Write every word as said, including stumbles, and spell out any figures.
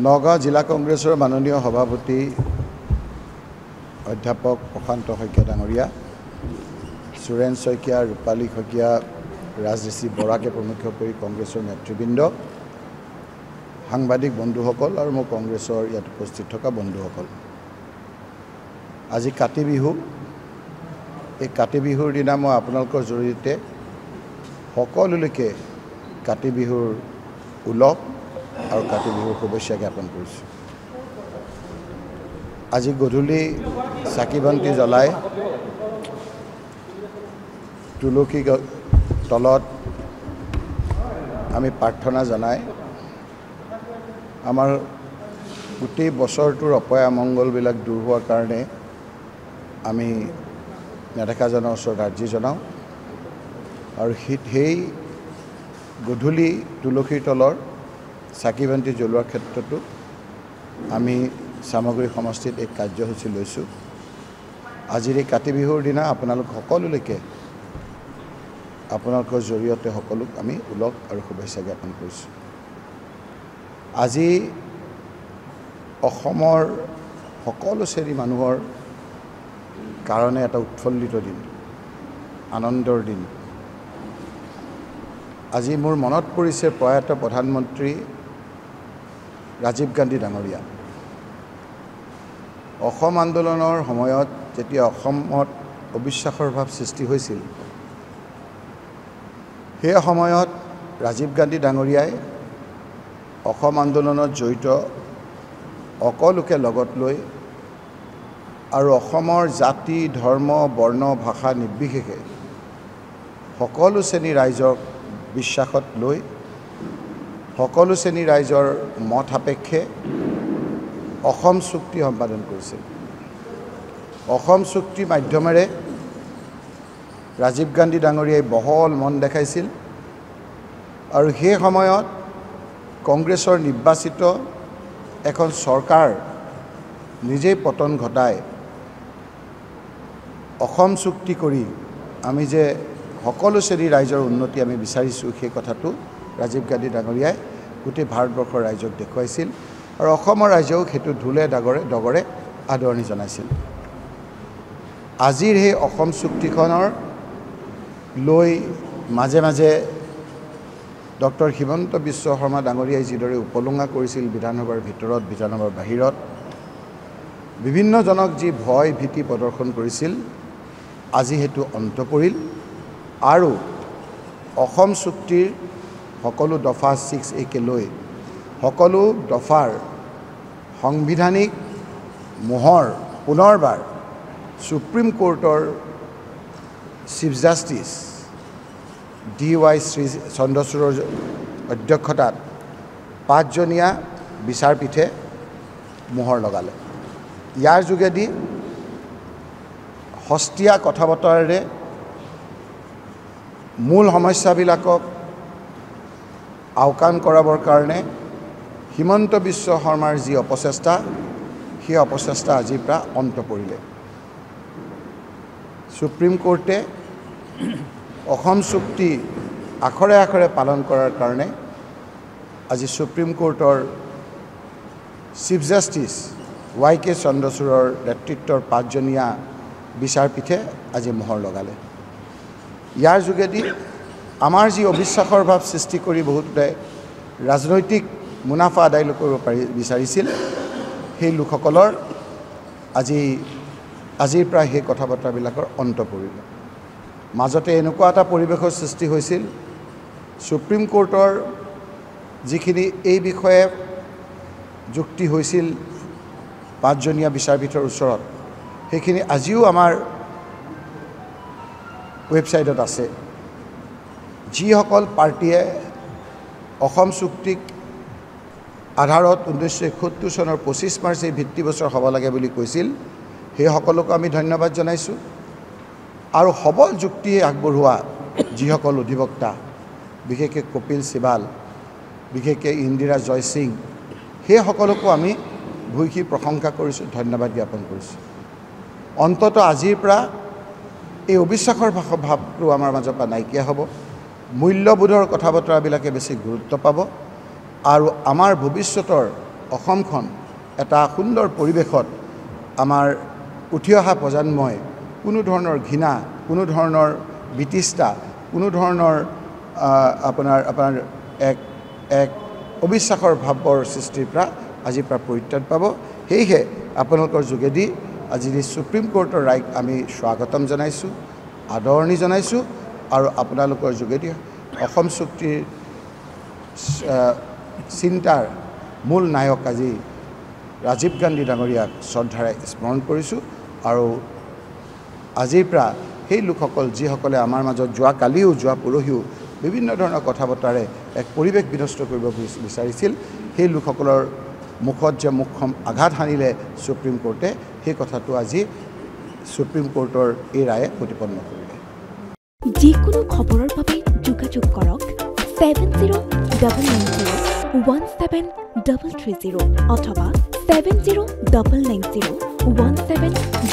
Naga Jila Congress or Manonio Hababati Adapok Pohanto Hokia Dangoria, Suren Sokia, Rupali Hokia, Razisi Borake Promukopuri Congress or Netribindo, Hangbadik Bondu Hokol, Armo Congress or Yatupostitoka Bondu Hokol. Azi Kati Bihu, a Kati Bihu Dinamo Aponalko Zurite, Hokolulike, Kati Bihu Ulop. আৰু কাতি বিহুৰ শুভেচ্ছা জ্ঞাপন কৰিছো আজি গধূলি Psaki বন্তি জ্বলাই তুলকি তলত আমি প্ৰাৰ্থনা জনাই আমাৰ গোটেই বছৰটোৰ অপয়া মংগল বিলাক দূৰ হোৱাৰ কাৰণে আমি নেতাজনৰ ওচৰত আৰ্জি জনাও আৰু হেই গধূলি তুলকি তলৰ সাকিবন্তি জলুৱাৰ ক্ষেত্ৰটো আমি সামগ্ৰী সমষ্টিত এক কাৰ্যসূচী লৈছো আজিৰ এই কাতি বিহুৰ দিনা আপোনালোক সকলোলৈকে আপোনালোকৰ জৰিয়তে সকলোক আমি উলক আৰু শুভেচ্ছা জ্ঞাপন কৰিছো আজি অসমৰ সকলো শ্ৰেণী মানুহৰ কাৰণে এটা উৎফুল্লিত দিন আনন্দৰ দিন আজি মোৰ মনত পৰিছে প্ৰয়াত প্ৰধানমন্ত্ৰী Rajiv Gandhi Dangoria. Assam Andolonor Homoyot, Jetia Homot, Obishakor Bab Sisti Huisil. Here Homoyot, Rajiv Gandhi Dangoria, Assam Andolonor Joito, Okoluke Logotloi, Aro Homor, Zati, Dharma, Borno, Bhakha, Nibbikheke, Hokolu Seni Raizor, Bishakot Loi. সকলো শ্ৰেণী ৰাইজৰ মত সাপেক্ষে অসম চুক্তি সম্পাদন কৰিছে অসম চুক্তি মাধ্যমেৰে ৰাজীৱ গান্ধী ডাঙৰীয়াই বহল মন দেখাইছিল আৰু সেই সময়ত কংগ্ৰেছৰ নিৰ্বাচিত এখন চৰকাৰ নিজেই পতন ঘটাই অসম চুক্তি কৰি আমি যে সকলো শ্ৰেণী ৰাইজৰ উন্নতি আমি বিচাৰিছো সেই কথাটো Rajiv Gandhi Dangoria, Kuti Bharboko Rajok de Koisil, or Homo Rajok, he to Dule Dagore, Dogore, Adonizonisil. Azir he, Ohom Suktikonor, Lui Mazemaze, Doctor Himon to Bisso Homa Dangoria, Zidore, Polunga, Koisil, Bidanover, Vitorot, Bidanover, Bahirot, Vivino Zonok, Jib Hoy, Piti, Podorkon Koisil, Azihe to Ontopuril, Aru, Ohom Suktir. সকলো দফা ছয় একে লৈ সকলো দফাৰ সাংবিধানিক মোহৰ পুনৰবাৰ supreme কোৰ্টৰ chief justice D Y Shri চন্দ্ৰচূড়ৰ অধ্যক্ষতাত পাঁচজনীয়া বিচাৰপীঠে মোহৰ লগালে ইয়াৰ যোগেদি হস্তীয়া কথা বতৰাৰে মূল সমস্যাবিলাকক আওকান কৰাবৰ কাৰণে হিমন্ত বিশ্ব শৰ্মাৰ যি অপচেষ্টা সেই অপচেষ্টা আজিৰ পৰা অন্ত পৰিলে সুপ্ৰিম কোৰ্টে অসম চুক্তি আখৰে আখৰে পালন কৰাৰ কাৰণে আজি সুপ্ৰিম কোৰ্টৰ চিফ জাষ্টিছ ৱাই কে চন্দ্ৰচূড়ৰ নেতৃত্বৰ পাঁচজনীয়া বিচাৰপীঠে আজি মোহৰ লগালে ইয়াৰ যোগেদি আমাৰ যি অবিশ্বাসৰ ভাৱ সৃষ্টি কৰি বহুতে ৰাজনৈতিক মুনাফা আদায় কৰিব বিচাৰিছিল সেই লোকসকলৰ আজি আজিৰ পৰা সেই কথা বতৰাবিলাকৰ অন্ত পৰিল মাজতে এনেকুৱা এটা পৰিৱেশৰ সৃষ্টি হৈছিল সুপ্ৰিম কোৰ্টৰ যিখিনি এই বিষয়ে যুক্তি হৈছিল পাঁচজনীয়া বিচাৰপীঠৰ ওচৰত সেইখিনি আজিও আমাৰ ৱেবছাইটত আছে যিসকল পাৰ্টিয়ে অসম চুক্তিক আধাৰত ঊনৈশ সত্তৰ চনৰ পঁচিছ মাৰ্চ এই ভিত্তি বছৰ হ'ব লাগে বুলি কৈছিল সেই সকলোকে আমি ধন্যবাদ জনাইছো আৰু সবল যুক্তিয়ে আগবঢ়োৱা যিসকল অধিবক্তা বিশেষকৈ কপিল সিবাল বিশেষকৈ ইন্দিৰা জয়সিং সেই সকলোকে আমি ভূয়সী প্ৰশংসা কৰিছো ধন্যবাদ জ্ঞাপন কৰিছো অন্তত আজিৰ পৰা এই অবিশ্বাসৰ ভাৱটো আমাৰ মাজৰ পৰা নাইকিয়া হ'ব মূল্যবোধৰ কথা বতৰাবিলাকে বেছি গুৰুত্ব পাব আৰু আমাৰ ভৱিষ্যতৰ অসমখন এটা সুন্দৰ পৰিবেশত আমাৰ উঠি অহা প্ৰজন্মই কোনো ধৰণৰ ঘৃণা কোনো ধৰণৰ বিতৃষ্ণা কোনো ধৰণৰ আপোনাৰ আপোনাৰ এক এক অবিশ্বাসৰ ভাৱৰ সৃষ্টিৰ পৰা আজি পৰা পৰিত্ৰাণ পাব হেইহে আপোনালোকৰ যোগেদি আজি সুপ্ৰিম কোৰ্টৰ ৰায় আমি স্বাগতম জনাইছো আদৰণি জনাইছো আৰু আপোনালোকৰ যোগেদি অসম চুক্তিৰ চিন্তাৰ মূল নায়ক আজি ৰাজীৱ গান্ধী ডাঙৰীয়াক শ্ৰদ্ধাৰে স্মৰণ কৰিছো আৰু আজিৰ পৰা সেই লোকসকল যিসকলে আমাৰ মাজত যোৱা কালিও যোৱা পৰহিও বিভিন্ন ধৰণৰ কথা বতৰাৰে এক পৰিৱেশ বিনষ্ট কৰিব বিচাৰিছিল সেই লোকসকলৰ মুখত যে মুখ্যম আঘাত হানিলে সুপ্ৰিম কোৰ্টে সেই কথাটো আজি সুপ্ৰিম কোৰ্টৰ এই ৰায়ে প্ৰতিপন্ন কৰিলে যিকোনো খবৰৰ বাবে যোগাযোগ কৰক seven zero nine nine zero one seven three three zero অথবা seven zero nine nine zero one seven